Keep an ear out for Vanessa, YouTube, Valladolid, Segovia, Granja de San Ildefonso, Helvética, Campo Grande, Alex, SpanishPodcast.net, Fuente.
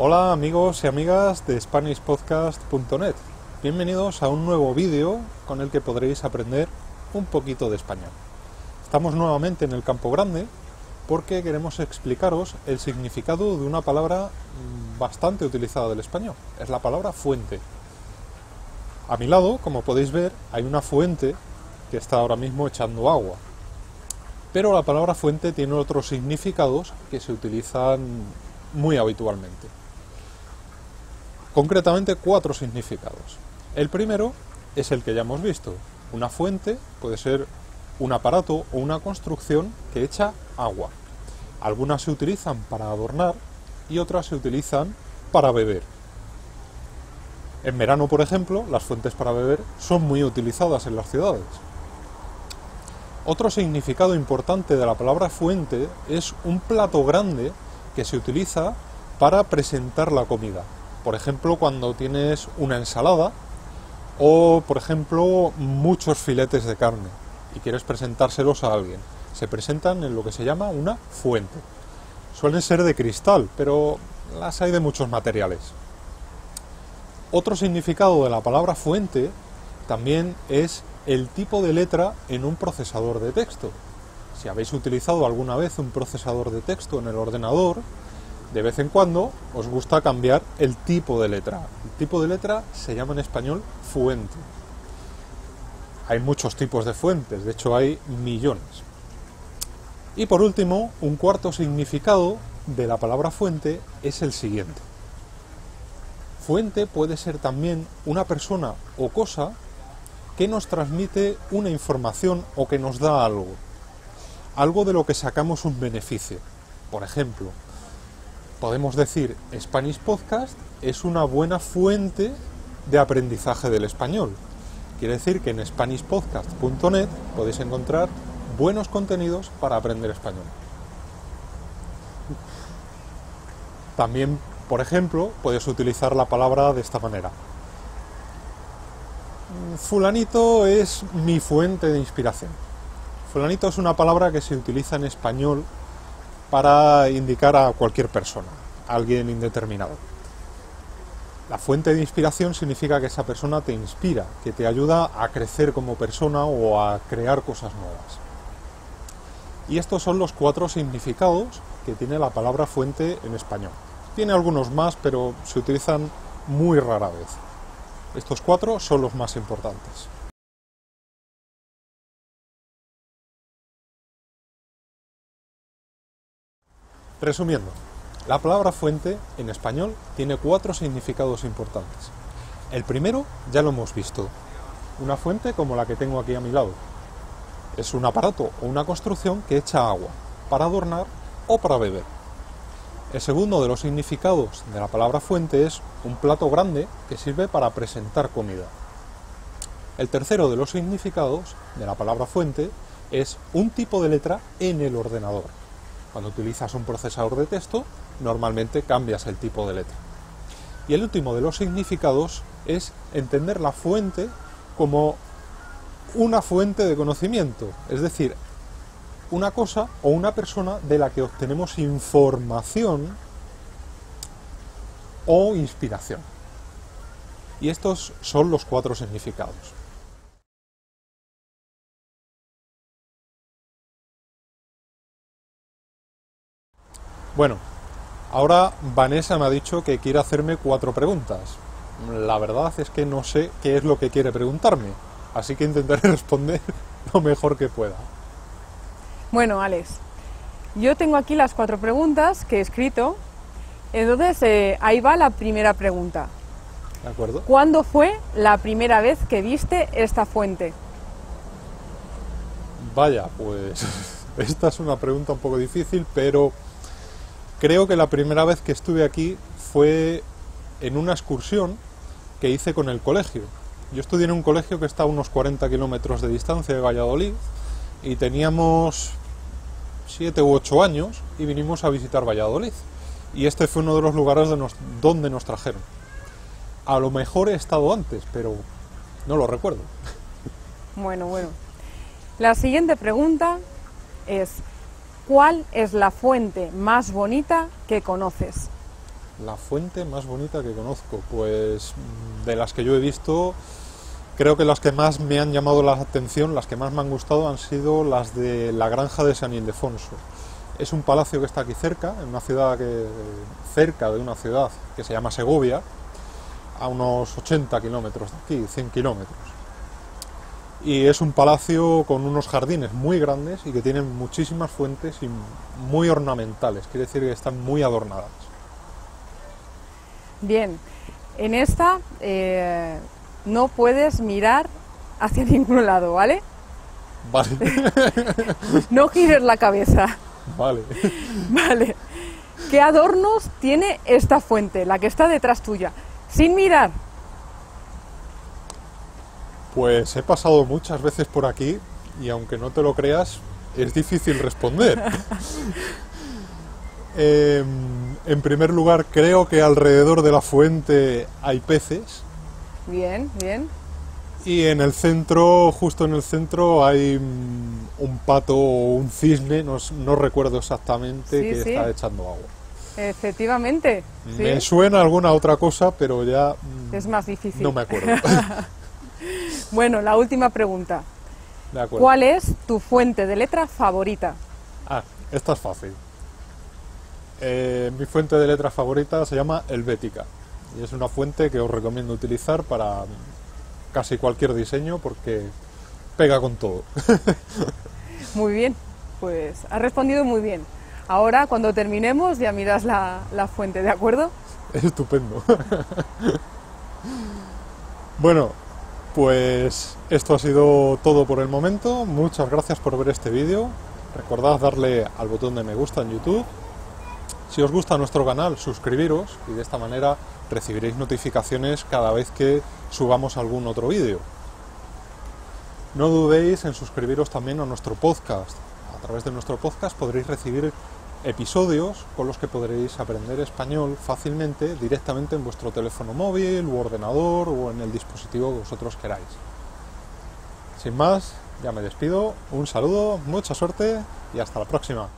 Hola amigos y amigas de SpanishPodcast.net. Bienvenidos a un nuevo vídeo con el que podréis aprender un poquito de español. Estamos nuevamente en el Campo Grande porque queremos explicaros el significado de una palabra bastante utilizada del español. Es la palabra fuente. A mi lado, como podéis ver, hay una fuente que está ahora mismo echando agua. Pero la palabra fuente tiene otros significados que se utilizan muy habitualmente. Concretamente 4 significados. El primero es el que ya hemos visto. Una fuente puede ser un aparato o una construcción que echa agua. Algunas se utilizan para adornar y otras se utilizan para beber. En verano, por ejemplo, las fuentes para beber son muy utilizadas en las ciudades. Otro significado importante de la palabra fuente es un plato grande que se utiliza para presentar la comida. Por ejemplo, cuando tienes una ensalada o, por ejemplo, muchos filetes de carne y quieres presentárselos a alguien. Se presentan en lo que se llama una fuente. Suelen ser de cristal, pero las hay de muchos materiales. Otro significado de la palabra fuente también es el tipo de letra en un procesador de texto. Si habéis utilizado alguna vez un procesador de texto en el ordenador, de vez en cuando os gusta cambiar el tipo de letra. El tipo de letra se llama en español fuente. Hay muchos tipos de fuentes, de hecho hay millones. Y por último, un cuarto significado de la palabra fuente es el siguiente. Fuente puede ser también una persona o cosa que nos transmite una información o que nos da algo. Algo de lo que sacamos un beneficio. Por ejemplo, podemos decir, Spanish Podcast es una buena fuente de aprendizaje del español. Quiere decir que en SpanishPodcast.net podéis encontrar buenos contenidos para aprender español. También, por ejemplo, puedes utilizar la palabra de esta manera. Fulanito es mi fuente de inspiración. Fulanito es una palabra que se utiliza en español para indicar a cualquier persona, a alguien indeterminado. La fuente de inspiración significa que esa persona te inspira, que te ayuda a crecer como persona o a crear cosas nuevas. Y estos son los 4 significados que tiene la palabra fuente en español. Tiene algunos más, pero se utilizan muy rara vez. Estos 4 son los más importantes. Resumiendo, la palabra fuente en español tiene 4 significados importantes. El primero ya lo hemos visto. Una fuente como la que tengo aquí a mi lado. Es un aparato o una construcción que echa agua para adornar o para beber. El segundo de los significados de la palabra fuente es un plato grande que sirve para presentar comida. El tercero de los significados de la palabra fuente es un tipo de letra en el ordenador. Cuando utilizas un procesador de texto, normalmente cambias el tipo de letra. Y el último de los significados es entender la fuente como una fuente de conocimiento, es decir, una cosa o una persona de la que obtenemos información o inspiración. Y estos son los 4 significados. Bueno, ahora Vanessa me ha dicho que quiere hacerme 4 preguntas. La verdad es que no sé qué es lo que quiere preguntarme, así que intentaré responder lo mejor que pueda. Bueno, Alex, yo tengo aquí las 4 preguntas que he escrito. Entonces, ahí va la primera pregunta. ¿De acuerdo? ¿Cuándo fue la primera vez que viste esta fuente? Vaya, pues esta es una pregunta un poco difícil, pero creo que la primera vez que estuve aquí fue en una excursión que hice con el colegio. Yo estudié en un colegio que está a unos 40 kilómetros de distancia de Valladolid y teníamos 7 u 8 años y vinimos a visitar Valladolid. Y este fue uno de los lugares donde nos trajeron. A lo mejor he estado antes, pero no lo recuerdo. Bueno. La siguiente pregunta es, ¿cuál es la fuente más bonita que conoces? La fuente más bonita que conozco, pues de las que yo he visto, creo que las que más me han llamado la atención, las que más me han gustado, han sido las de la Granja de San Ildefonso. Es un palacio que está aquí cerca, en una ciudad cerca de una ciudad que se llama Segovia, a unos 80 kilómetros de aquí, 100 kilómetros. Y es un palacio con unos jardines muy grandes y que tienen muchísimas fuentes y muy ornamentales, quiere decir que están muy adornadas. Bien, en esta no puedes mirar hacia ningún lado, ¿vale? Vale. No gires la cabeza. Vale. Vale. ¿Qué adornos tiene esta fuente, la que está detrás tuya? Sin mirar. Pues he pasado muchas veces por aquí y aunque no te lo creas, es difícil responder. En primer lugar, creo que alrededor de la fuente hay peces. Bien, bien. Y en el centro, justo en el centro, hay un pato o un cisne, no recuerdo exactamente, sí, que sí está echando agua. Efectivamente. ¿Sí? Me suena alguna otra cosa, pero ya... es más difícil. No me acuerdo. Bueno, la última pregunta. De acuerdo. ¿Cuál es tu fuente de letra favorita? Ah, esta es fácil. Mi fuente de letra favorita se llama Helvética. Y es una fuente que os recomiendo utilizar para... casi cualquier diseño porque pega con todo. Muy bien, pues has respondido muy bien. Ahora cuando terminemos ya miras la fuente, ¿de acuerdo? Estupendo. Bueno, pues esto ha sido todo por el momento. Muchas gracias por ver este vídeo. Recordad darle al botón de me gusta en YouTube. Si os gusta nuestro canal, suscribiros y de esta manera recibiréis notificaciones cada vez que subamos algún otro vídeo. No dudéis en suscribiros también a nuestro podcast. A través de nuestro podcast podréis recibir episodios con los que podréis aprender español fácilmente, directamente en vuestro teléfono móvil, u ordenador o en el dispositivo que vosotros queráis. Sin más, ya me despido. Un saludo, mucha suerte y hasta la próxima.